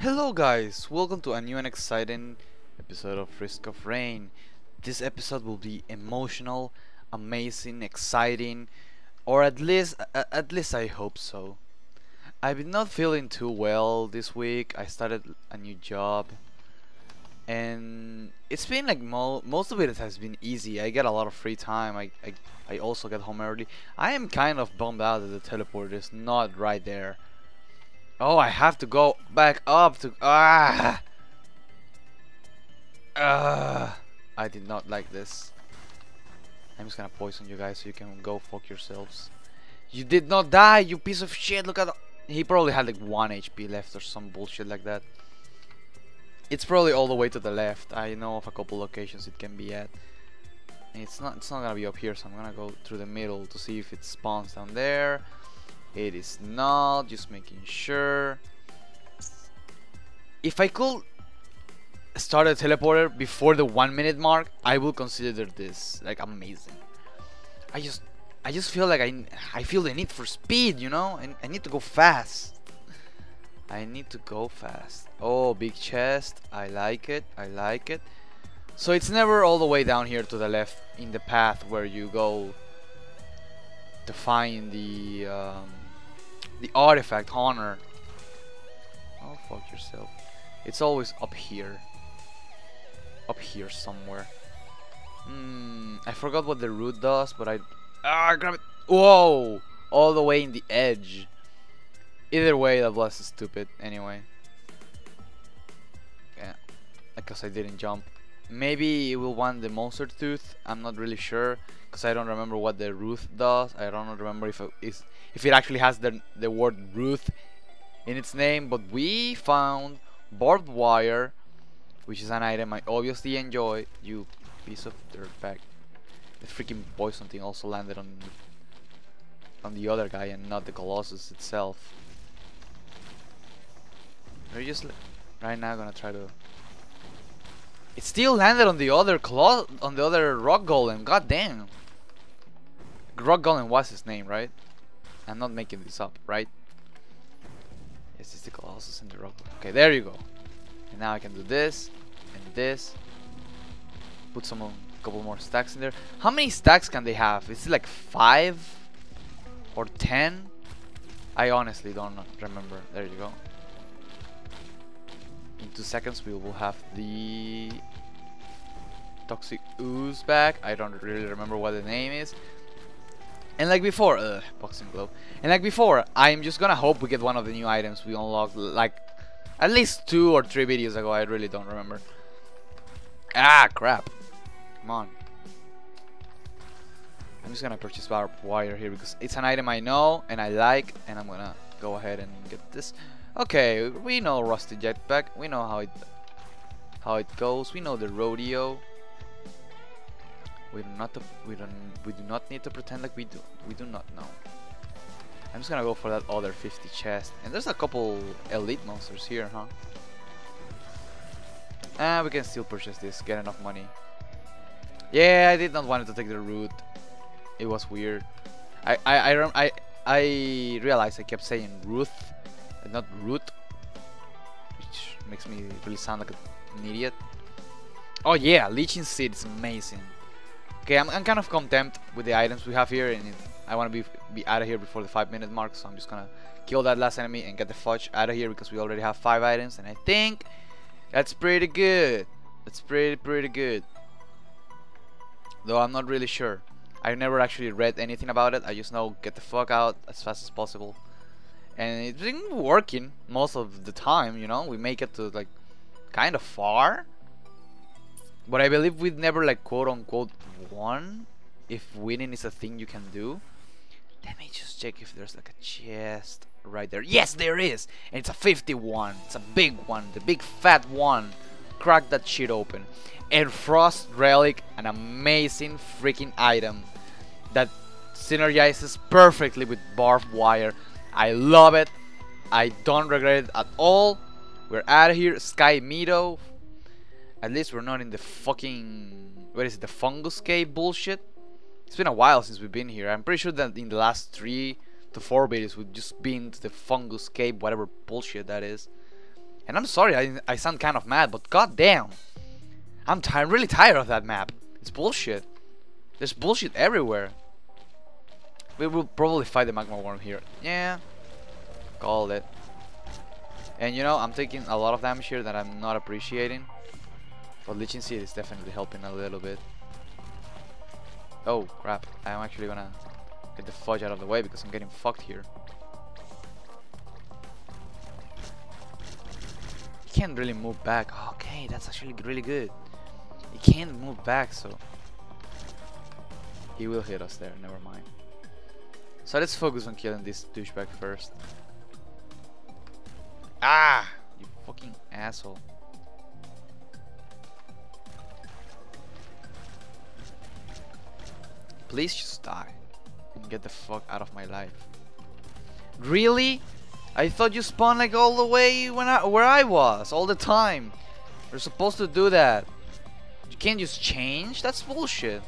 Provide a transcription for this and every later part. Hello guys, welcome to a new and exciting episode of Risk of Rain. This episode will be emotional, amazing, exciting, or at least I hope so. I've been not feeling too well this week. I started a new job and it's been like most of it has been easy. I get a lot of free time. I also get home early. I am kind of bummed out that the teleport is not right there. Oh, I have to go back up to... I did not like this. I'm just gonna poison you guys so you can go fuck yourselves. You did not die, you piece of shit. Look at... He probably had like 1 HP left or some bullshit like that. It's probably all the way to the left. I know of a couple locations it can be at. And it's not gonna be up here, so I'm gonna go through the middle to see if it spawns down there. It is not, just making sure. If I could start a teleporter before the 1 minute mark, I will consider this like amazing. I just feel like I feel the need for speed, you know, and I need to go fast. Oh, big chest. I like it. So it's never all the way down here to the left in the path where you go to find the artifact honor. Oh, fuck yourself. It's always up here. Up here somewhere. I forgot what the root does, but I... grab it. Whoa! All the way in the edge. Either way, that was stupid. Anyway. Yeah. Because I didn't jump. Maybe it will want the monster tooth. I'm not really sure. Because I don't remember what the root does. I don't remember if it actually has the word root in its name. But we found Barbed Wire, which is an item I obviously enjoy. You piece of dirtbag. The freaking poison thing also landed on the other guy and not the Colossus itself. We're just right now gonna try to... It still landed on the other Rock Golem. God damn. Rock Golem was his name, right? I'm not making this up, right? Yes, it's the Colossus and the Rock Golem. Okay, there you go. And now I can do this and this. Put some couple more stacks in there. How many stacks can they have? Is it like 5 or 10? I honestly don't remember. There you go. In 2 seconds we will have the Toxic Ooze back. I don't really remember what the name is. And like before, Boxing Glove. And like before, I'm just gonna hope we get one of the new items we unlocked like at least 2 or 3 videos ago. I really don't remember. Ah, crap. Come on. I'm just gonna purchase Barbed Wire here because it's an item I know and I like, and I'm gonna go ahead and get this. Okay, we know rusty jetpack. We know how it goes. We know the rodeo. We do not need to pretend like we do. We do not know. I'm just gonna go for that other 50 chest. And there's a couple elite monsters here, huh? Ah, we can still purchase this. Get enough money. Yeah, I did not want to take the route. It was weird. I realized I kept saying Ruth. Not root, which makes me really sound like an idiot. Oh yeah, leeching seed is amazing. Okay, I'm kind of content with the items we have here, and I want to be out of here before the 5-minute mark, so I'm just gonna kill that last enemy and get the fudge out of here because we already have 5 items, and I think that's pretty good. That's pretty good. Though I'm not really sure. I've never actually read anything about it. I just know get the fuck out as fast as possible. And it's been working most of the time, you know. We make it to like kind of far, but I believe we've never like quote-unquote won. If winning is a thing you can do. Let me just check if there's like a chest right there. Yes, there is, and it's a 51. It's a big one, the big fat one. Crack that shit open. Air Frost Relic, an amazing freaking item that synergizes perfectly with Barbed Wire. I love it. I don't regret it at all. We're out of here. Sky Meadow. At least we're not in the fucking... What is it? The Fungus Cave bullshit? It's been a while since we've been here. I'm pretty sure that in the last 3 to 4 videos we've just been to the Fungus Cave, whatever bullshit that is. And I'm sorry I sound kind of mad, but goddamn, I'm really tired of that map. It's bullshit. There's bullshit everywhere. We will probably fight the Magma Worm here. Yeah, called it. And you know, I'm taking a lot of damage here that I'm not appreciating. But Leeching Seed is definitely helping a little bit. Oh crap, I'm actually gonna get the fudge out of the way because I'm getting fucked here. It can't really move back. Okay, that's actually really good. It can't move back, so he will hit us there, never mind. So let's focus on killing this douchebag first. Ah, you fucking asshole. Please just die and get the fuck out of my life. Really? I thought you spawned like all the way where I was all the time. You're supposed to do that. You can't just change? That's bullshit.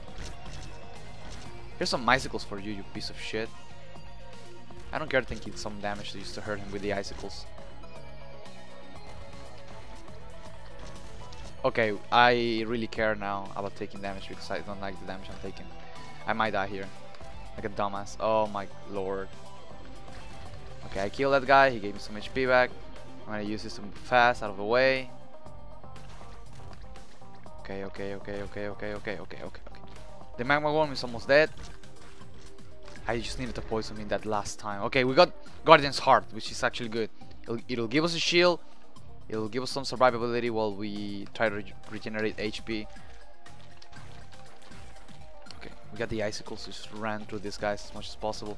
Here's some icicles for you, you piece of shit. I don't care thinking some damage used to hurt him with the icicles. Okay, I really care now about taking damage because I don't like the damage I'm taking. I might die here, like a dumbass. Oh my lord. Okay, I killed that guy. He gave me some HP back. I'm gonna use this to move fast out of the way. Okay. The Magma Worm is almost dead. I just needed to poison me that last time. Okay, we got Guardian's Heart, which is actually good. It'll give us a shield. It'll give us some survivability while we try to regenerate HP. We got the icicles, just ran through these guys as much as possible.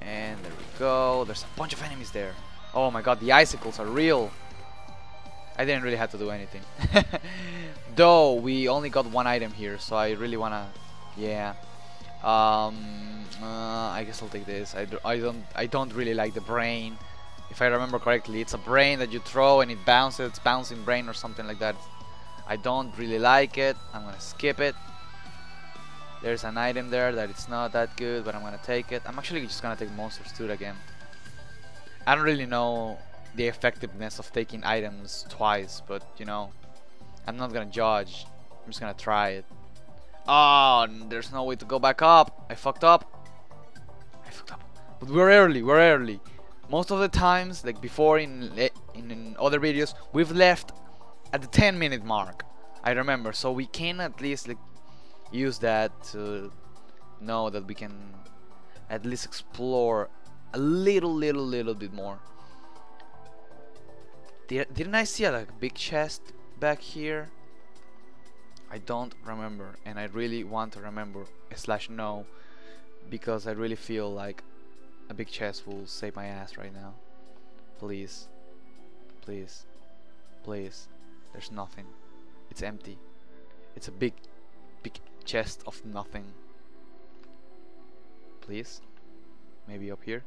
And there we go. There's a bunch of enemies there. Oh my god, the icicles are real. I didn't really have to do anything. Though, we only got one item here, so I really wanna... Yeah. I guess I'll take this. I don't really like the brain. If I remember correctly, it's a brain that you throw and it bounces. It's bouncing brain or something like that. I don't really like it. I'm gonna skip it. There's an item there that it's not that good, but I'm gonna take it. I'm actually just gonna take Monster's Tooth again. I don't really know the effectiveness of taking items twice, but you know, I'm not gonna judge. I'm just gonna try it. Oh, there's no way to go back up. I fucked up. But we're early. Most of the times, like before in other videos, we've left at the 10-minute mark. I remember, so we can at least like use that to know that we can at least explore a little bit more. Didn't I see a like, big chest back here? I don't remember, and I really want to remember slash no, because I really feel like a big chest will save my ass right now. Please, please, please. There's nothing. It's empty. It's a big chest of nothing. Please, maybe up here.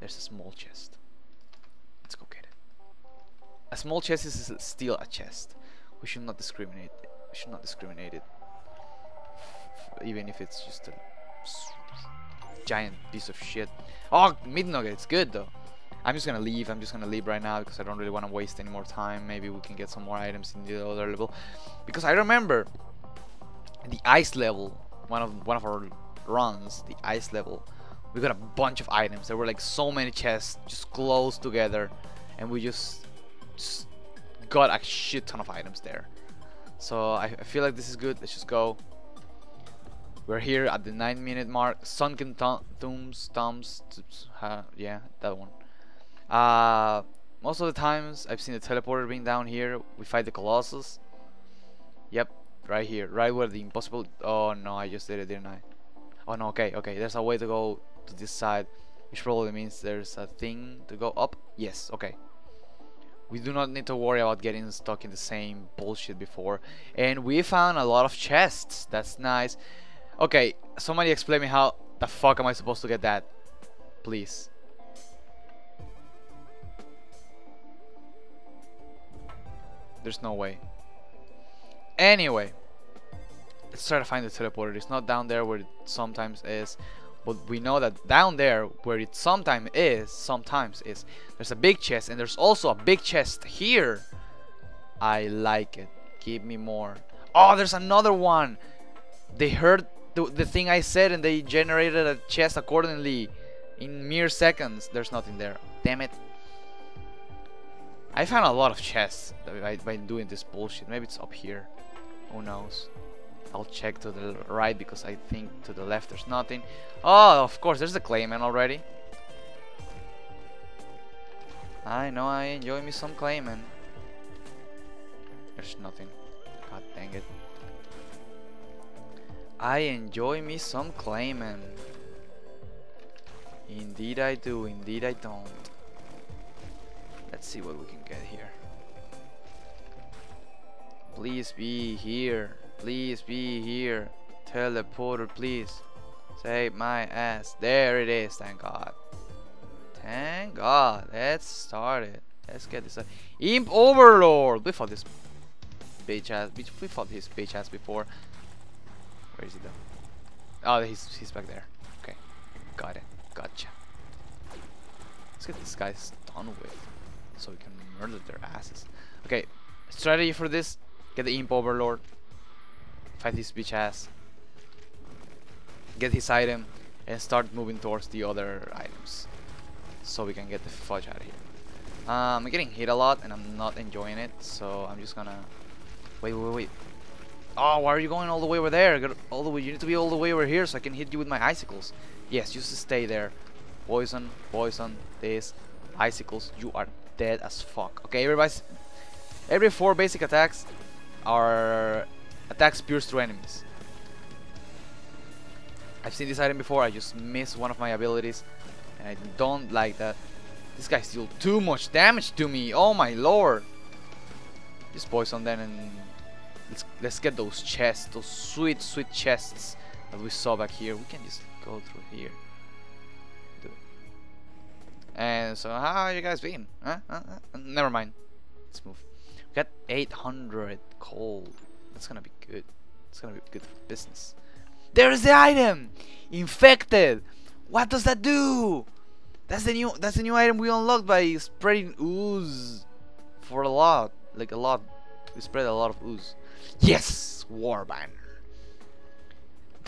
There's a small chest. Let's go get it. A small chest is still a chest. We should not discriminate. It, even if it's just a giant piece of shit. Oh, meat nugget. It's good though. I'm just gonna leave. Right now because I don't really want to waste any more time. Maybe we can get some more items in the other level. Because I remember. The ice level, one of our runs, the ice level, we got a bunch of items. There were like so many chests just close together, and we just got a shit ton of items there. So I feel like this is good. Let's just go. We're here at the 9-minute mark. Sunken Tombs, yeah, that one. Most of the times I've seen the teleporter being down here. We fight the Colossus. Yep. Right here, right where the impossible... Oh no, I just did it, didn't I? Oh no, okay, there's a way to go to this side, which probably means there's a thing to go up. Yes, okay. We do not need to worry about getting stuck in the same bullshit before. And we found a lot of chests, that's nice. Okay, somebody explain me how the fuck am I supposed to get that? Please. There's no way. Anyway, let's try to find the teleporter. It's not down there where it sometimes is. But we know that down there, where it sometimes is, there's a big chest, and there's also a big chest here. I like it. Give me more. Oh, there's another one. They heard the thing I said, and they generated a chest accordingly in mere seconds. There's nothing there. Damn it. I found a lot of chests by doing this bullshit. Maybe it's up here. Who knows? I'll check to the right, because I think to the left there's nothing. Oh, of course, there's the clayman already. I know I enjoy me some clayman. There's nothing. God dang it. I enjoy me some clayman. Indeed I do, indeed I don't. Let's see what we can get here. Please be here. Please be here. Teleporter, please. Save my ass. There it is. Thank God. Thank God. Let's start it. Let's get this up. Imp Overlord. We fought this bitch ass. We fought his bitch ass before. Where is he though? Oh, he's back there. Okay. Got it. Gotcha. Let's get this guy done with, so we can murder their asses. Okay. Strategy for this. Get the Imp Overlord. Fight his bitch ass, get his item, and start moving towards the other items so we can get the fudge out of here. I'm getting hit a lot and I'm not enjoying it, so I'm just gonna wait. Oh, why are you going all the way over there? All the way. You need to be all the way over here so I can hit you with my icicles. Yes, just stay there. Poison these icicles. You are dead as fuck. Okay, everybody's every 4 basic attacks are attacks pierce through enemies. I've seen this item before. I just missed one of my abilities, and I don't like that. This guy's deal too much damage to me. Oh my lord! Just poison then, and let's get those chests, those sweet chests that we saw back here. We can just go through here. Do it. And so, how are you guys been? Never mind. Let's move. We got 800 gold. That's gonna be good. It's gonna be good for business. There's the item! Infected! What does that do? That's the new item we unlocked by spreading ooze for a lot. Like a lot. We spread a lot of ooze. Yes! War banner.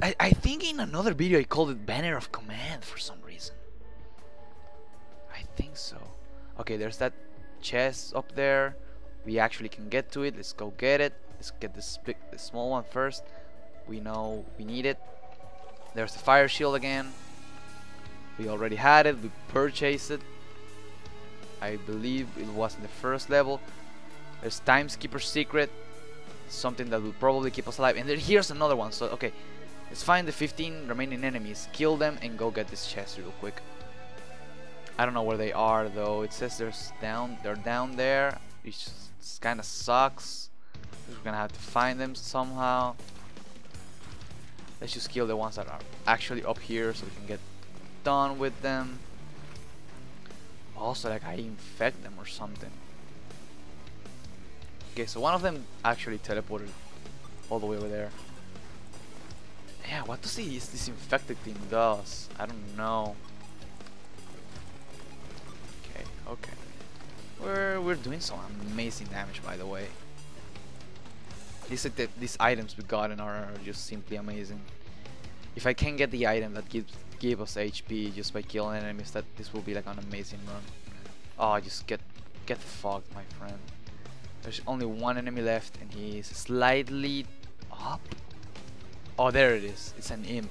I think in another video I called it banner of command for some reason. I think so. Okay, there's that chest up there. We actually can get to it. Let's go get it. Let's get this big, this small one first. We know we need it. There's the fire shield again. We already had it. We purchased it. I believe it was in the first level. There's Timeskeeper's secret, something that will probably keep us alive. And then here's another one. So okay, let's find the 15 remaining enemies, kill them, and go get this chest real quick. I don't know where they are though. It says they're down there. It just kind of sucks. We're gonna have to find them somehow. Let's just kill the ones that are actually up here so we can get done with them. Also, like, I infect them or something. Okay, so one of them actually teleported all the way over there. Yeah, what does this infected thing does? I don't know. Okay. We're doing some amazing damage, by the way. These items we got in are just simply amazing. If I can get the item that give us HP just by killing enemies, that this will be like an amazing run. Oh, just get fucked, my friend. There's only one enemy left, and he's slightly up. Oh, there it is. It's an imp.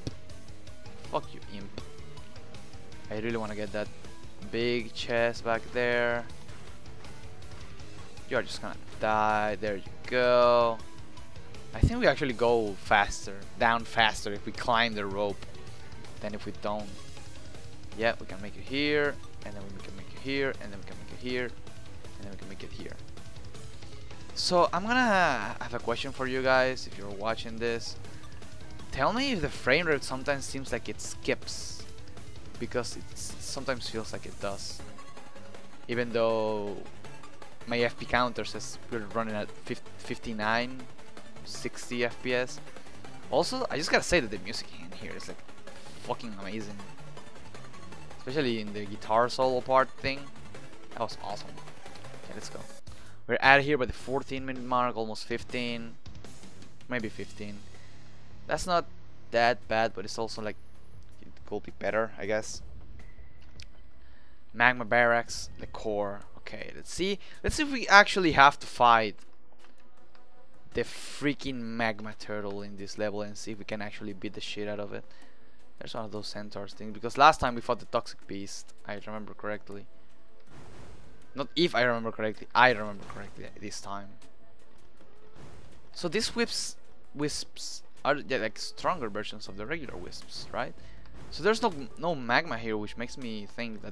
Fuck you, imp. I really want to get that big chest back there. You are just gonna die. There you go. I think we actually go faster, down faster if we climb the rope than if we don't. Yeah, we can make it here, and then we can make it here, and then we can make it here, and then we can make it here. So I'm gonna have a question for you guys if you're watching this. Tell me if the frame rate sometimes seems like it skips, because it sometimes feels like it does, even though my FP counter says we're running at 59. 60 FPS. Also, I just gotta say that the music in here is like fucking amazing. Especially in the guitar solo part thing. That was awesome. Okay, let's go. We're out of here by the 14-minute mark, almost 15. Maybe 15. That's not that bad, but it's also like, it could be better, I guess. Magma Barracks, the core. Okay, let's see. Let's see if we actually have to fight the freaking magma turtle in this level and see if we can actually beat the shit out of it. There's one of those centaurs things, because last time we fought the toxic beast, I remember correctly. Not if I remember correctly, I remember correctly this time. So these wisps are like stronger versions of the regular wisps, right? So there's no magma here, which makes me think that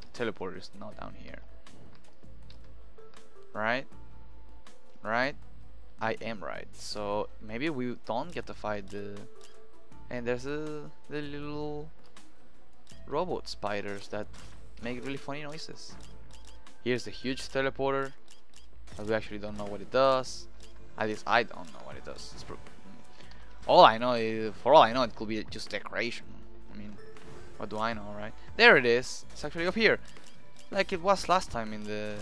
the teleporter is not down here. Right? Right? I am right. So maybe we don't get to fight the... And there's the little robot spiders that make really funny noises. Here's the huge teleporter, but we actually don't know what it does. At least I don't know what it does. It's all I know is, for all I know, it could be just decoration. I mean, what do I know, right? There it is. It's actually up here, like it was last time in the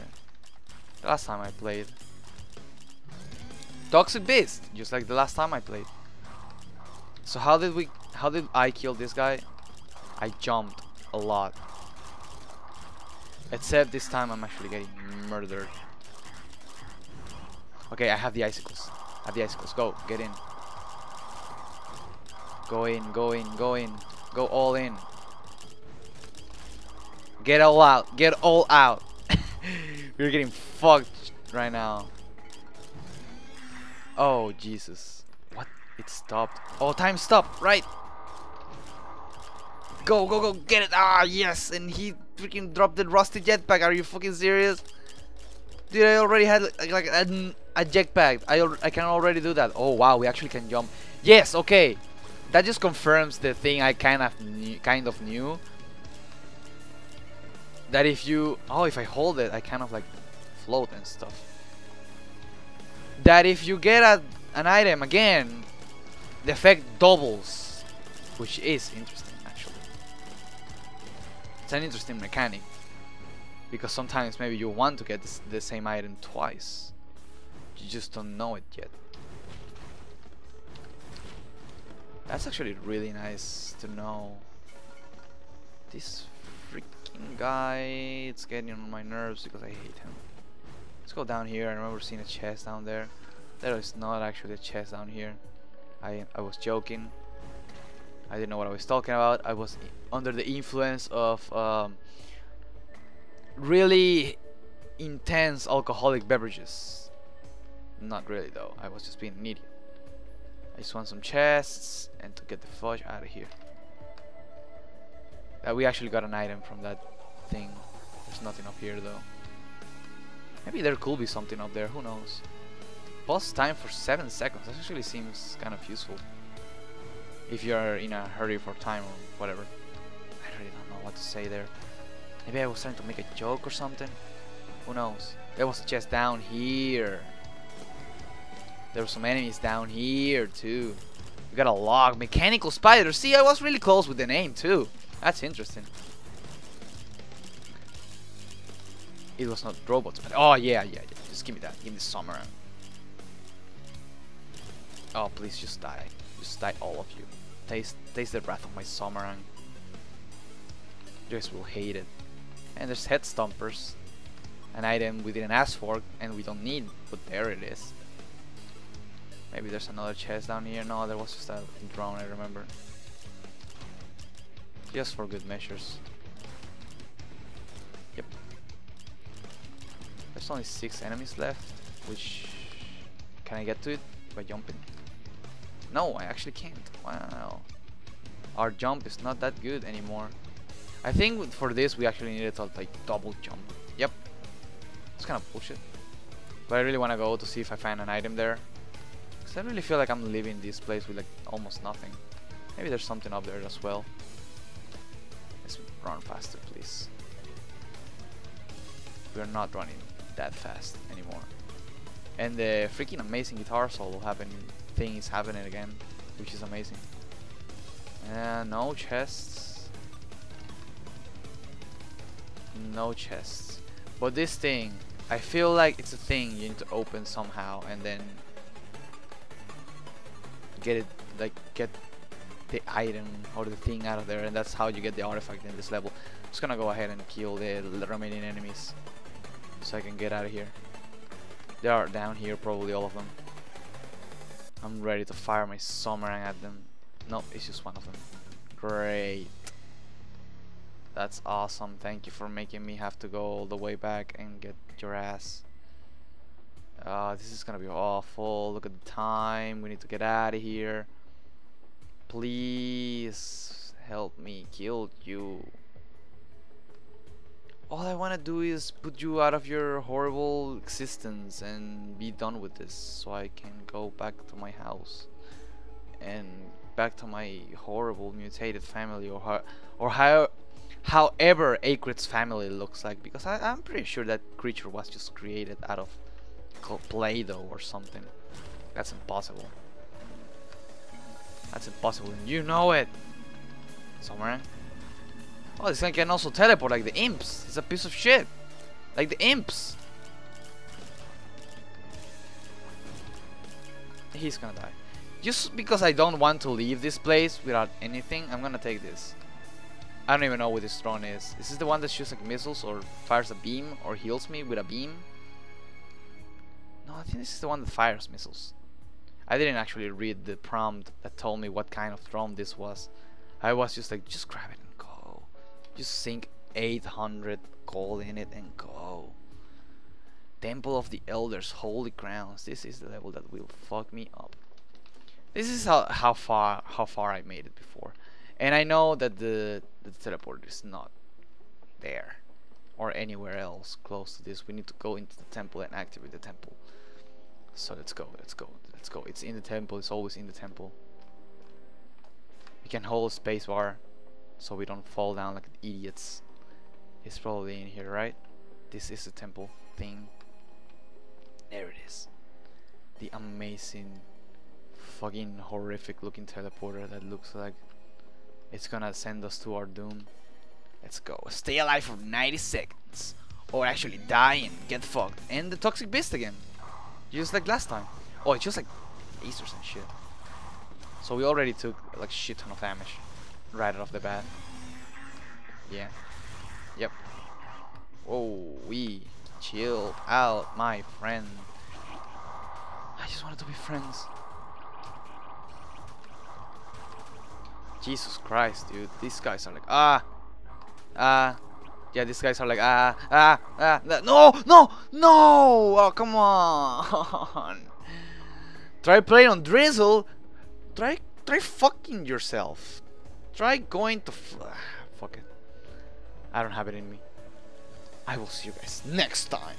last time I played. Toxic Beast, just like the last time I played. So how did I kill this guy? I jumped a lot. Except this time I'm actually getting murdered. Okay, I have the icicles. I have the icicles. Go, get in. Go in, go in, go in. Go all in. Get all out. Get all out. We're getting fucked right now. Oh, Jesus. What? It stopped. Oh, time stopped. Right. Go, go, go. Get it. Ah, yes. And he... freaking dropped the rusty jetpack. Are you fucking serious, dude? I already had like a jetpack. I can already do that. Oh wow, we actually can jump. Yes, okay, that just confirms the thing I kind of knew that if you if I hold it, I kind of like float and stuff. That if you get an item again, the effect doubles, which is interesting. It's an interesting mechanic, because sometimes maybe you want to get the same item twice, you just don't know it yet. That's actually really nice to know. This freaking guy, it's getting on my nerves because I hate him. Let's go down here. I remember seeing a chest down there. There is not actually a chest down here. I was joking. I didn't know what I was talking about. I was under the influence of really intense alcoholic beverages. Not really though, I was just being an idiot. I just want some chests and to get the fudge out of here. We actually got an item from that thing. There's nothing up here though. Maybe there could be something up there, who knows. Boss time for 7 seconds, that actually seems kind of useful. If you're in a hurry for time or whatever. I really don't know what to say there. Maybe I was trying to make a joke or something. Who knows? There was a chest down here. There were some enemies down here too. We got a log. Mechanical spider. See, I was really close with the name too. That's interesting. It was not robots. But oh yeah. Just give me that. Give me the Samarang. Oh, please just die. Just die, all of you. Taste the wrath of my Samarang. You guys will hate it. And there's head stompers, an item we didn't ask for and we don't need, but there it is. Maybe there's another chest down here. No, there was just a drone, I remember. Just for good measures. Yep. There's only 6 enemies left, which... Can I get to it by jumping? No, I actually can't. Wow. Our jump is not that good anymore. I think for this we actually needed to like double jump. Yep. It's kind of bullshit. But I really want to go to see if I find an item there. Because I really feel like I'm leaving this place with like almost nothing. Maybe there's something up there as well. Let's run faster, please. We're not running that fast anymore. And the freaking amazing guitar solo happened. Thing is happening again, which is amazing. No chests. No chests. But this thing, I feel like it's a thing you need to open somehow and then get it, like get the item or the thing out of there, and that's how you get the artifact in this level. I'm just gonna go ahead and kill the remaining enemies so I can get out of here. They are down here, probably all of them. I'm ready to fire my Samarang at them. Nope, it's just one of them. Great. That's awesome. Thank you for making me have to go all the way back and get your ass. This is gonna be awful. Look at the time. We need to get out of here. Please help me kill you. All I want to do is put you out of your horrible existence and be done with this so I can go back to my house and back to my horrible mutated family, or however Acrid's family looks like, because I'm pretty sure that creature was just created out of Play-Doh or something. That's impossible. That's impossible, and you know it. Somewhere. Oh, this guy can also teleport like the imps. It's a piece of shit. Like the imps. He's gonna die. Just because I don't want to leave this place without anything, I'm gonna take this. I don't even know what this drone is. Is this the one that shoots like missiles or fires a beam or heals me with a beam? No, I think this is the one that fires missiles. I didn't actually read the prompt that told me what kind of drone this was. I was just like, just grab it. Just sink 800 gold in it and go. Temple of the Elders, Holy Crowns. This is the level that will fuck me up. This is how far I made it before, and I know that the teleport is not there or anywhere else close to this. We need to go into the temple and activate the temple. So let's go, let's go, let's go. It's in the temple. It's always in the temple. We can hold spacebar so we don't fall down like idiots. It's probably in here, right? This is the temple thing. There it is. The amazing, fucking horrific looking teleporter that looks like it's gonna send us to our doom. Let's go. Stay alive for 90 seconds. Or actually die and get fucked. And the toxic beast again. Just like last time. Oh, it's just like lasers and shit. So we already took like shit ton of damage right off the bat. Yeah. Yep. Oh, we chilled out, my friend. I just wanted to be friends. Jesus Christ, dude. These guys are like, yeah, these guys are like, no. Oh, come on. Try playing on Drizzle. Try fucking yourself. Try going to fuck it. I don't have it in me. I will see you guys next time.